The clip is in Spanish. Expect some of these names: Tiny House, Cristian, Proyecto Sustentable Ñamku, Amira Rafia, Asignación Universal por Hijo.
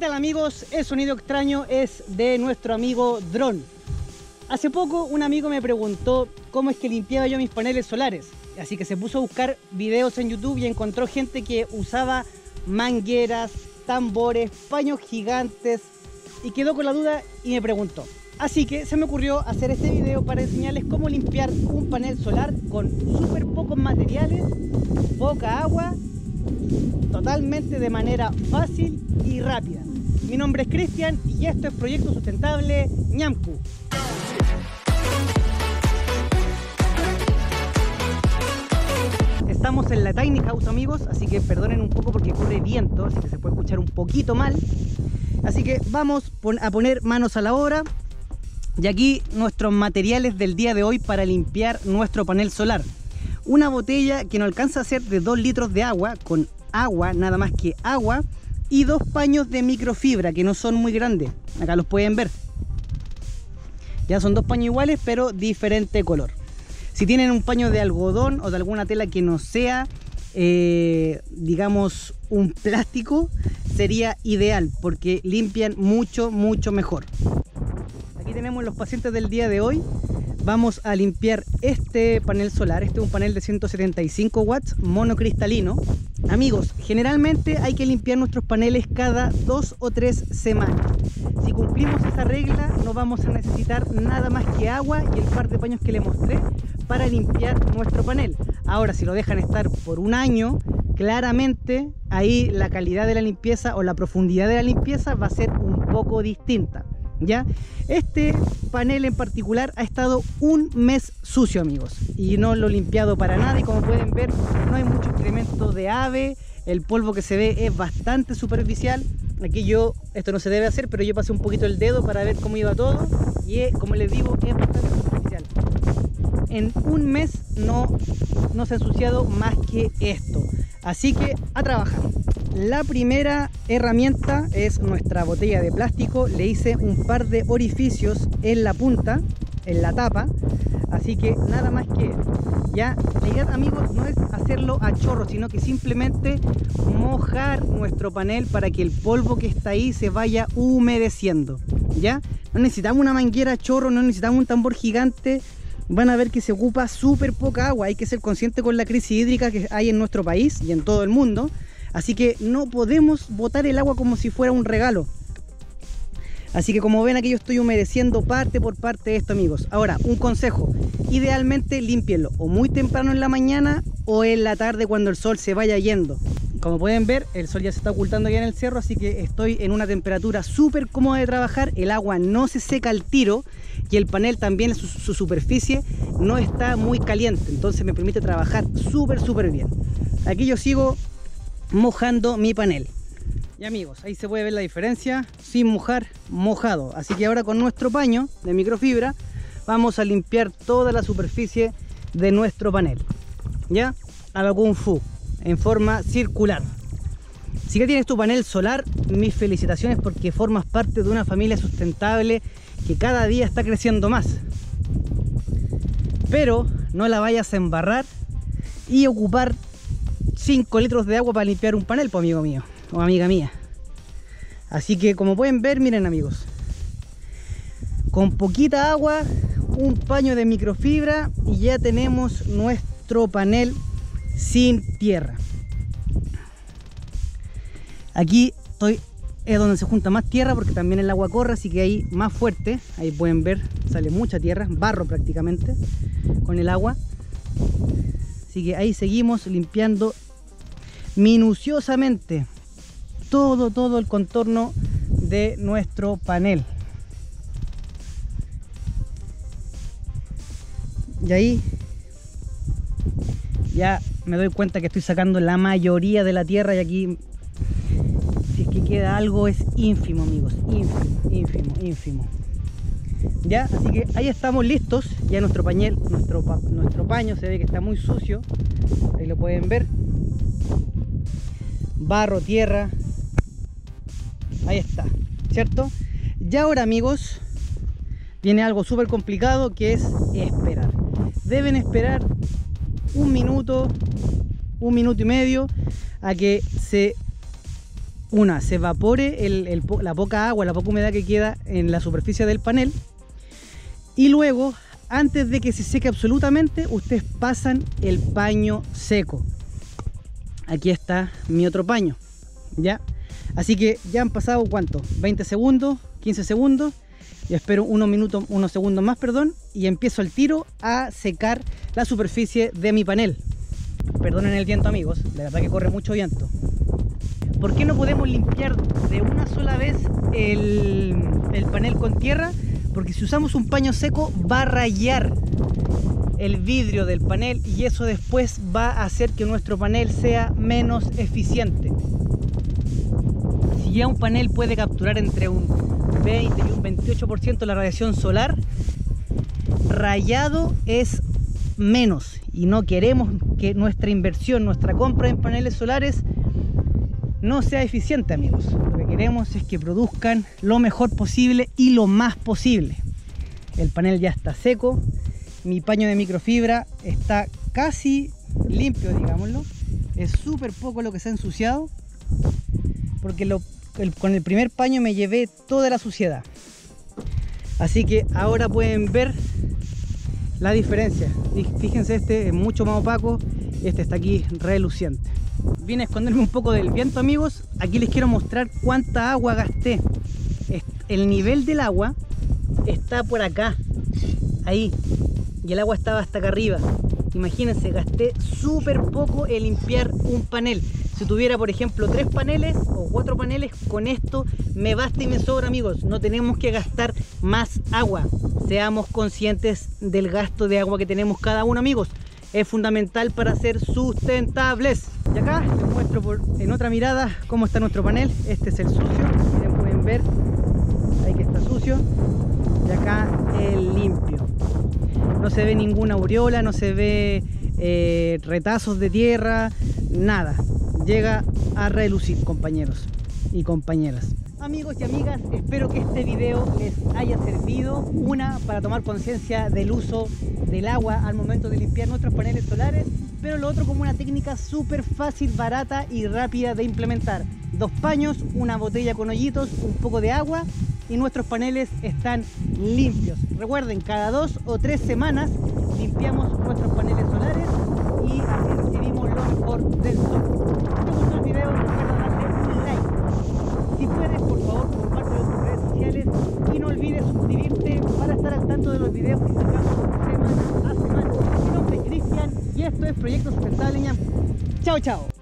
tal amigos? El sonido extraño es de nuestro amigo Dron. Hace poco un amigo me preguntó cómo es que limpiaba yo mis paneles solares, así que se puso a buscar videos en YouTube y encontró gente que usaba mangueras, tambores, paños gigantes y quedó con la duda y me preguntó. Así que se me ocurrió hacer este video para enseñarles cómo limpiar un panel solar con súper pocos materiales, poca agua, totalmente de manera fácil y rápida. Mi nombre es Cristian y esto es Proyecto Sustentable Ñamku. Estamos en la Tiny House, amigos, así que perdonen un poco porque corre viento, así que se puede escuchar un poquito mal. Así que vamos a poner manos a la obra. Y aquí nuestros materiales del día de hoy para limpiar nuestro panel solar. Una botella que no alcanza a ser de 2 litros de agua, con agua, nada más que agua, y 2 paños de microfibra que no son muy grandes. Acá los pueden ver. Ya son 2 paños iguales pero diferente color. Si tienen un paño de algodón o de alguna tela que no sea, digamos, un plástico, sería ideal porque limpian mucho, mucho mejor. Aquí tenemos los pacientes del día de hoy. Vamos a limpiar este panel solar. Este es un panel de 175 watts monocristalino. Amigos, generalmente hay que limpiar nuestros paneles cada 2 o 3 semanas. Si cumplimos esa regla no vamos a necesitar nada más que agua y el par de paños que le mostré para limpiar nuestro panel. Ahora, si lo dejan estar por un año, claramente ahí la calidad de la limpieza o la profundidad de la limpieza va a ser un poco distinta. ¿Ya? Este panel en particular ha estado un mes sucio, amigos, y no lo he limpiado para nada, y como pueden ver no hay mucho excremento de ave, el polvo que se ve es bastante superficial. Aquí yo, esto no se debe hacer, pero yo pasé un poquito el dedo para ver cómo iba todo y como les digo es bastante superficial. En un mes no se ha ensuciado más que esto, así que a trabajar. La primera herramienta es nuestra botella de plástico. Le hice un par de orificios en la punta, en la tapa, así que nada más que ya. La idea, amigos, no es hacerlo a chorro, sino que simplemente mojar nuestro panel para que el polvo que está ahí se vaya humedeciendo, ¿ya? No necesitamos una manguera a chorro, no necesitamos un tambor gigante. Van a ver que se ocupa súper poca agua. Hay que ser consciente con la crisis hídrica que hay en nuestro país y en todo el mundo. Así que no podemos botar el agua como si fuera un regalo. Así que como ven aquí yo estoy humedeciendo parte por parte de esto, amigos. Ahora, un consejo. Idealmente límpienlo o muy temprano en la mañana o en la tarde cuando el sol se vaya yendo. Como pueden ver, el sol ya se está ocultando allá en el cerro, así que estoy en una temperatura súper cómoda de trabajar. El agua no se seca al tiro y el panel también, su superficie, no está muy caliente. Entonces me permite trabajar súper bien. Aquí yo sigo mojando mi panel. Y amigos, ahí se puede ver la diferencia. Sin mojar, mojado. Así que ahora con nuestro paño de microfibra vamos a limpiar toda la superficie de nuestro panel. ¿Ya? A la Kung Fu. En forma circular. Si ya tienes tu panel solar, mis felicitaciones porque formas parte de una familia sustentable que cada día está creciendo más. Pero no la vayas a embarrar y ocupar 5 litros de agua para limpiar un panel, pues, amigo mío o amiga mía. Así que como pueden ver, miren amigos, con poquita agua, un paño de microfibra y ya tenemos nuestro panel sin tierra. Aquí es donde se junta más tierra porque también el agua corre, así que ahí más fuerte. Ahí pueden ver, sale mucha tierra, barro prácticamente con el agua. Así que ahí seguimos limpiando minuciosamente todo el contorno de nuestro panel. Y ahí ya me doy cuenta que estoy sacando la mayoría de la tierra y aquí si es que queda algo es ínfimo, amigos, ínfimo. Ya, así que ahí estamos listos. Ya nuestro pañel, nuestro paño se ve que está muy sucio, ahí lo pueden ver, barro, tierra, ahí está, ¿cierto? Y ahora, amigos, viene algo súper complicado que es esperar. Deben esperar un minuto y medio a que se una, se evapore la poca agua, la poca humedad que queda en la superficie del panel, y luego, antes de que se seque absolutamente, ustedes pasan el paño seco. Aquí está mi otro paño, ¿ya? Así que ya han pasado, ¿cuánto? 20 segundos, 15 segundos, y espero unos segundos más, perdón, y empiezo el tiro a secar la superficie de mi panel. Perdonen el viento, amigos, la verdad que corre mucho viento. ¿Por qué no podemos limpiar de una sola vez el panel con tierra? Porque si usamos un paño seco va a rayar el vidrio del panel y eso después va a hacer que nuestro panel sea menos eficiente. Si ya un panel puede capturar entre un 20 y un 28% de la radiación solar, rayado es menos, y no queremos que nuestra inversión, nuestra compra en paneles solares no sea eficiente, amigos. Lo que queremos es que produzcan lo mejor posible y lo más posible. El panel ya está seco, mi paño de microfibra está casi limpio, digámoslo. Es súper poco lo que se ha ensuciado, porque con el primer paño me llevé toda la suciedad. Así que ahora pueden ver la diferencia. Fíjense, este es mucho más opaco, este está aquí reluciente. Vine a esconderme un poco del viento, amigos. Aquí les quiero mostrar cuánta agua gasté. El nivel del agua está por acá, ahí, y el agua estaba hasta acá arriba. Imagínense, gasté súper poco en limpiar un panel. Si tuviera, por ejemplo, 3 paneles o 4 paneles, con esto me basta y me sobra, amigos. No tenemos que gastar más agua. Seamos conscientes del gasto de agua que tenemos cada uno, amigos. Es fundamental para ser sustentables. Y acá les muestro en otra mirada cómo está nuestro panel. Este es el sucio, miren, pueden ver ahí que está sucio, y acá el limpio. No se ve ninguna aureola, no se ve retazos de tierra, nada. Llega a relucir, compañeros y compañeras. Amigos y amigas, espero que este video les haya servido, una, para tomar conciencia del uso del agua al momento de limpiar nuestros paneles solares, pero lo otro como una técnica súper fácil, barata y rápida de implementar. 2 paños, una botella con hoyitos, un poco de agua y nuestros paneles están limpios. Recuerden, cada 2 o 3 semanas limpiamos nuestros paneles solares y así recibimos lo mejor del sol. Si te gustó el video, recuerda darle un like. Si puedes, por favor, compártelo en tus redes sociales y no olvides suscribirte para estar al tanto de los videos que sacamos semana a semana. Mi nombre es Cristian y esto es Proyecto Sustentable Ñamku. Chao, chao.